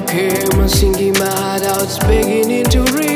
don't care. My sinking, my heart out's beginning to ring.